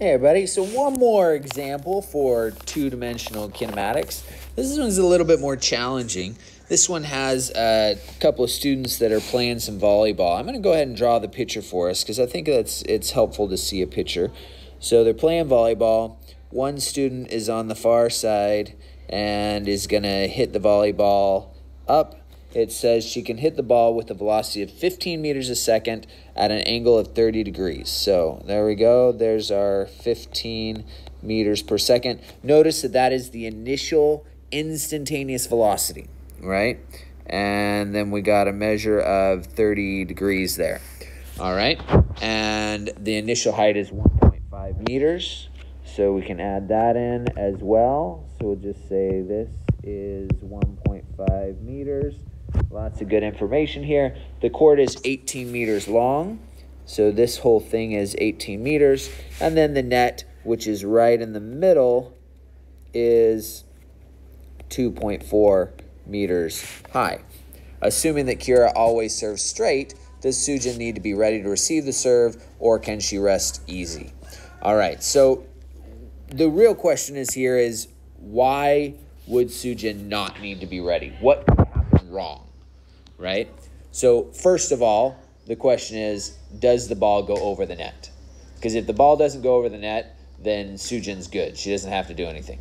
Hey everybody, so one more example for two-dimensional kinematics. This one's a little bit more challenging. This one has a couple of students that are playing some volleyball. I'm going to go ahead and draw the picture for us because I think it's helpful to see a picture. So they're playing volleyball. One student is on the far side and is going to hit the volleyball up. It says she can hit the ball with a velocity of 15 meters a second at an angle of 30 degrees. So there we go. There's our 15 meters per second. Notice that that is the initial instantaneous velocity, right? And then we got a measure of 30 degrees there. All right. And the initial height is 1.5 meters. So we can add that in as well. So we'll just say this is 1.5 meters. Lots of good information here. The court is 18 meters long, so this whole thing is 18 meters. And then the net, which is right in the middle, is 2.4 meters high. Assuming that Kira always serves straight, does Sujin need to be ready to receive the serve, or can she rest easy? All right, so the real question is here is why would Sujin not need to be ready? What could happen wrong, right? So first of all, the question is, does the ball go over the net? Because if the ball doesn't go over the net, then Sujin's good. She doesn't have to do anything.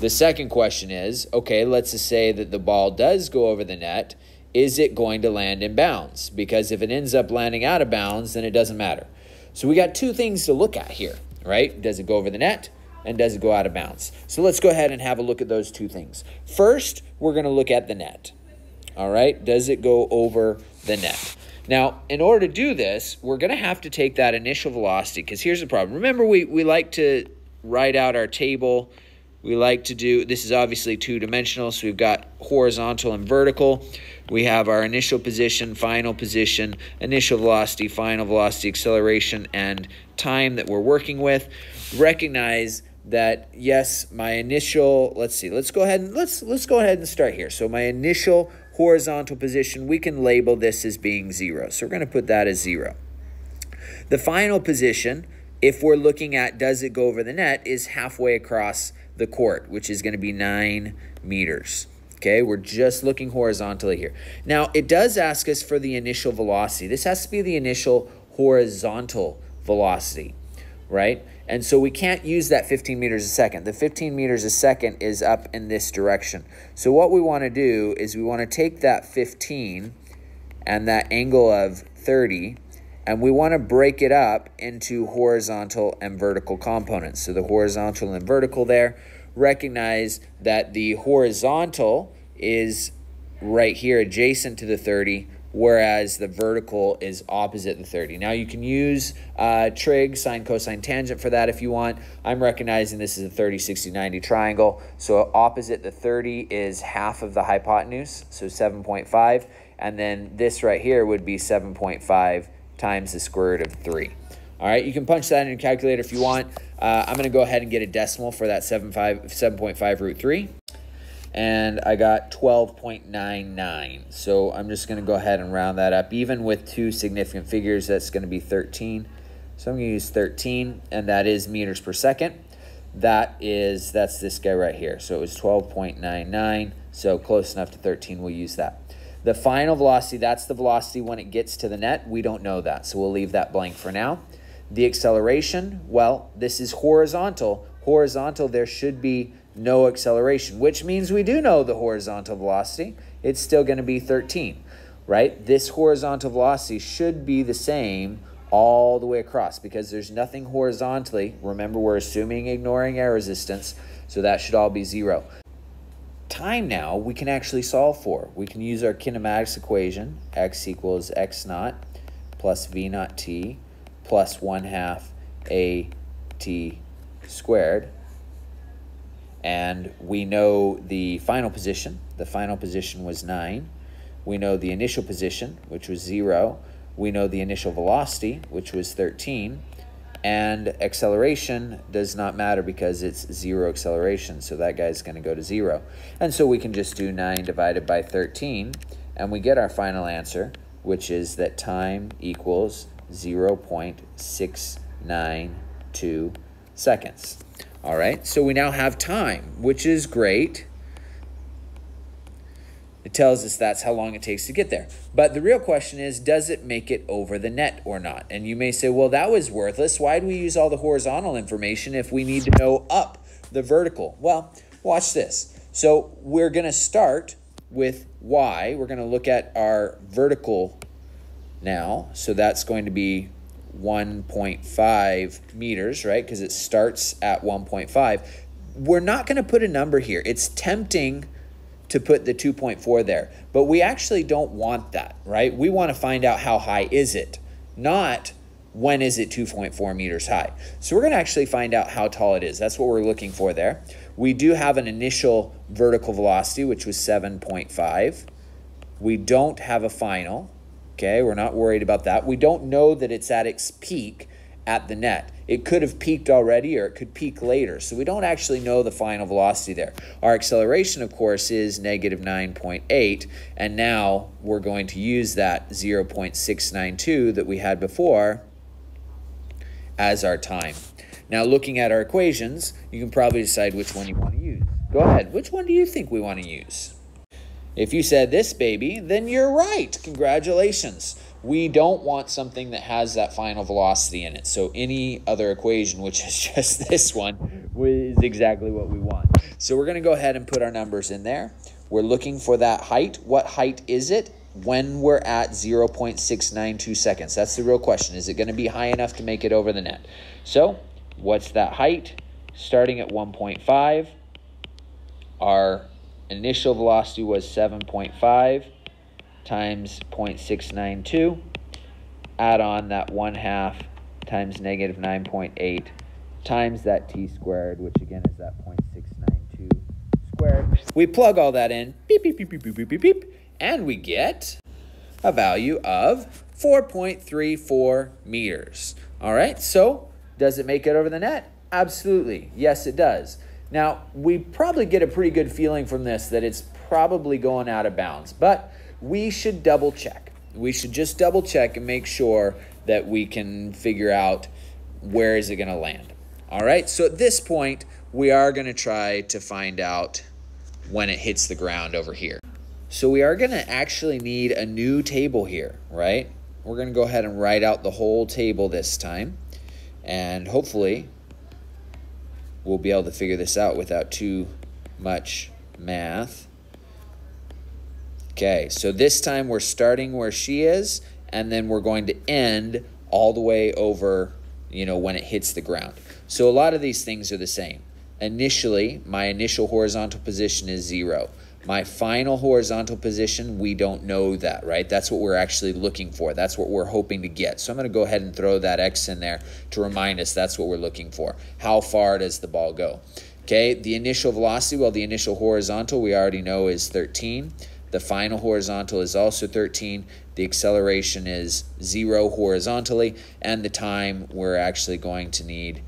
The second question is, okay, let's just say that the ball does go over the net. Is it going to land in bounds? Because if it ends up landing out of bounds, then it doesn't matter. So we got two things to look at here, right? Does it go over the net? And does it go out of bounds? So let's go ahead and have a look at those two things. First, we're going to look at the net. All right, does it go over the net? Now, in order to do this, we're going to have to take that initial velocity because here's the problem. Remember, we like to write out our table. We like to do, this is obviously two-dimensional, so we've got horizontal and vertical. We have our initial position, final position, initial velocity, final velocity, acceleration, and time that we're working with. Recognize that yes, my initial, let's see, let's go ahead and let's go ahead and start here. So my initial horizontal position, we can label this as being 0. So we're going to put that as 0. The final position, if we're looking at does it go over the net, is halfway across the court, which is going to be 9 meters. Okay, we're just looking horizontally here. Now, it does ask us for the initial velocity. This has to be the initial horizontal velocity, right? And so we can't use that 15 meters a second. The 15 meters a second is up in this direction. So what we want to do is we want to take that 15 and that angle of 30, and we want to break it up into horizontal and vertical components. So the horizontal and vertical there. Recognize that the horizontal is right here adjacent to the 30, whereas the vertical is opposite the 30. Now you can use trig, sine, cosine, tangent for that if you want. I'm recognizing this is a 30, 60, 90 triangle. So opposite the 30 is half of the hypotenuse, so 7.5. And then this right here would be 7.5 times the square root of 3. All right, you can punch that in your calculator if you want. I'm going to go ahead and get a decimal for that 7.5 root 3. And I got 12.99. So I'm just going to go ahead and round that up. Even with two significant figures, that's going to be 13. So I'm going to use 13, and that is meters per second. That's this guy right here. So it was 12.99, so close enough to 13, we'll use that. The final velocity, that's the velocity when it gets to the net. We don't know that, so we'll leave that blank for now. The acceleration, well, this is horizontal. Horizontal, there should be no acceleration, which means we do know the horizontal velocity. It's still going to be 13, right? This horizontal velocity should be the same all the way across because there's nothing horizontally. Remember, we're ignoring air resistance, so that should all be 0. Time now we can actually solve for. We can use our kinematics equation, x equals x naught plus v naught t plus 1/2 a t squared. And we know the final position. The final position was 9. We know the initial position, which was 0. We know the initial velocity, which was 13. And acceleration does not matter because it's 0 acceleration. So that guy's going to go to 0. And so we can just do 9 divided by 13. And we get our final answer, which is that time equals 0.6927 seconds. All right, so we now have time, which is great. It tells us that's how long it takes to get there. But the real question is, does it make it over the net or not? And you may say, well, that was worthless. Why do we use all the horizontal information if we need to know up the vertical? Well, watch this. So we're going to start with y. We're going to look at our vertical now. So that's going to be 1.5 meters, right? Because it starts at 1.5. We're not going to put a number here. It's tempting to put the 2.4 there, but we actually don't want that, right? We want to find out how high is it, not when is it 2.4 meters high. So we're going to actually find out how tall it is. That's what we're looking for there. We do have an initial vertical velocity, which was 7.5. We don't have a final. Okay, we're not worried about that. We don't know that it's at its peak at the net. It could have peaked already, or it could peak later. So we don't actually know the final velocity there. Our acceleration, of course, is negative 9.8. And now we're going to use that 0.692 that we had before as our time. Now, looking at our equations, you can probably decide which one you want to use. Go ahead. Which one do you think we want to use? If you said this baby, then you're right. Congratulations. We don't want something that has that final velocity in it. So any other equation, which is just this one, is exactly what we want. So we're going to go ahead and put our numbers in there. We're looking for that height. What height is it when we're at 0.692 seconds? That's the real question. Is it going to be high enough to make it over the net? So what's that height? Starting at 1.5, our initial velocity was 7.5 times 0.692. Add on that 1/2 times negative 9.8 times that t squared, which again is that 0.692 squared. We plug all that in, beep, beep, beep, beep, beep, beep, beep, beep, and we get a value of 4.34 meters. All right, so does it make it over the net? Absolutely. Yes, it does. Now, we probably get a pretty good feeling from this that it's probably going out of bounds, but we should double check. We should just double check and make sure that we can figure out where is it going to land. All right, so at this point, we are going to try to find out when it hits the ground over here. So we are going to actually need a new table here, right? We're going to go ahead and write out the whole table this time, and hopefully we'll be able to figure this out without too much math. Okay, so this time we're starting where she is, and then we're going to end all the way over, you know, when it hits the ground. So a lot of these things are the same. Initially, my initial horizontal position is 0. My final horizontal position, we don't know that, right? That's what we're actually looking for. That's what we're hoping to get. So I'm going to go ahead and throw that x in there to remind us that's what we're looking for. How far does the ball go? Okay, the initial velocity, well, the initial horizontal we already know is 13. The final horizontal is also 13. The acceleration is 0 horizontally. And the time, we're actually going to need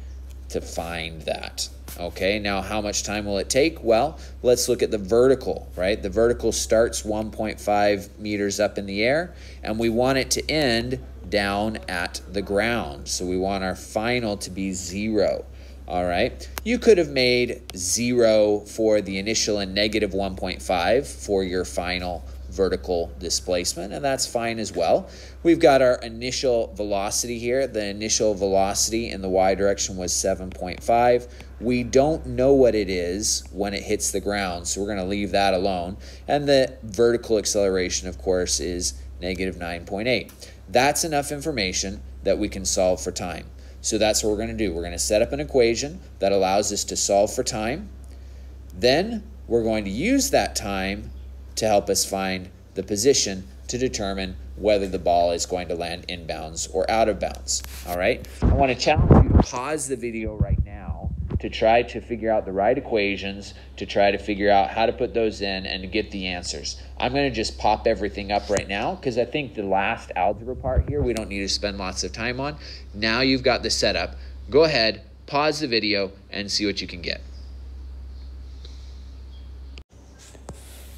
to find that. Okay, now how much time will it take? Well, let's look at the vertical, right? The vertical starts 1.5 meters up in the air, and we want it to end down at the ground. So we want our final to be 0. All right, you could have made 0 for the initial and negative 1.5 for your final vertical displacement, and that's fine as well. We've got our initial velocity here. The initial velocity in the y direction was 7.5. We don't know what it is when it hits the ground, so we're going to leave that alone. And the vertical acceleration, of course, is negative 9.8. That's enough information that we can solve for time. So that's what we're going to do. We're going to set up an equation that allows us to solve for time. Then we're going to use that time to help us find the position to determine whether the ball is going to land in bounds or out of bounds. All right, I want to challenge you to pause the video right now to try to figure out the right equations, to try to figure out how to put those in and to get the answers. I'm going to just pop everything up right now because I think the last algebra part here we don't need to spend lots of time on. Now you've got the setup. Go ahead, pause the video, and see what you can get.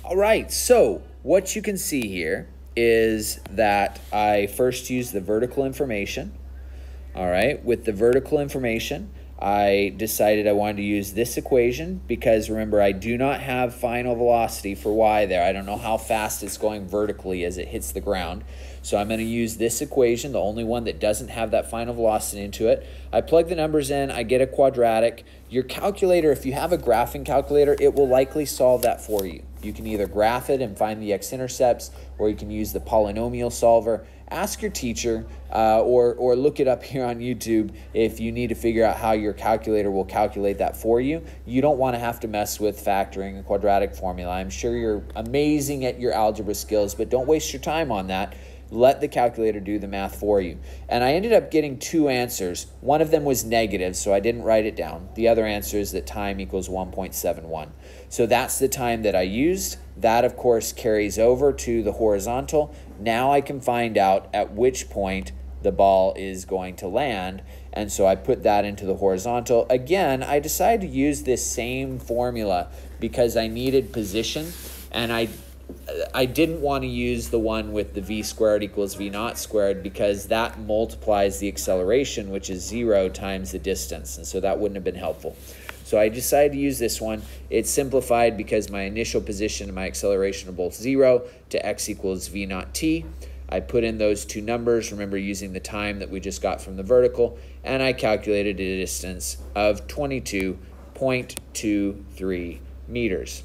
All right, so what you can see here is that I first used the vertical information. All right, with the vertical information, I decided I wanted to use this equation because, remember, I do not have final velocity for y there. I don't know how fast it's going vertically as it hits the ground. So I'm going to use this equation, the only one that doesn't have that final velocity into it. I plug the numbers in. I get a quadratic. Your calculator, if you have a graphing calculator, it will likely solve that for you. You can either graph it and find the x-intercepts, or you can use the polynomial solver. Ask your teacher or look it up here on YouTube if you need to figure out how your calculator will calculate that for you. You don't want to have to mess with factoring a quadratic formula. I'm sure you're amazing at your algebra skills, but don't waste your time on that. Let the calculator do the math for you. And I ended up getting two answers. One of them was negative, so I didn't write it down. The other answer is that time equals 1.71. So that's the time that I used. That, of course, carries over to the horizontal. Now I can find out at which point the ball is going to land. And so I put that into the horizontal. Again, I decided to use this same formula because I needed position, and I didn't want to use the one with the v squared equals v naught squared because that multiplies the acceleration, which is 0 times the distance. And so that wouldn't have been helpful. So I decided to use this one. It's simplified because my initial position and my acceleration are both 0 to x equals v naught t. I put in those two numbers, remember, using the time that we just got from the vertical, and I calculated a distance of 22.23 meters.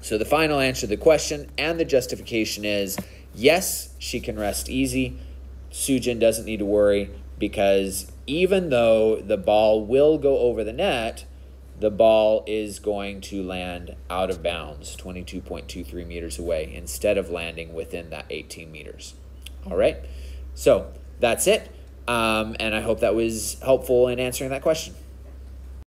So the final answer to the question and the justification is, yes, she can rest easy. Sujin doesn't need to worry because even though the ball will go over the net, the ball is going to land out of bounds, 22.23 meters away, instead of landing within that 18 meters. All right, so that's it. And I hope that was helpful in answering that question.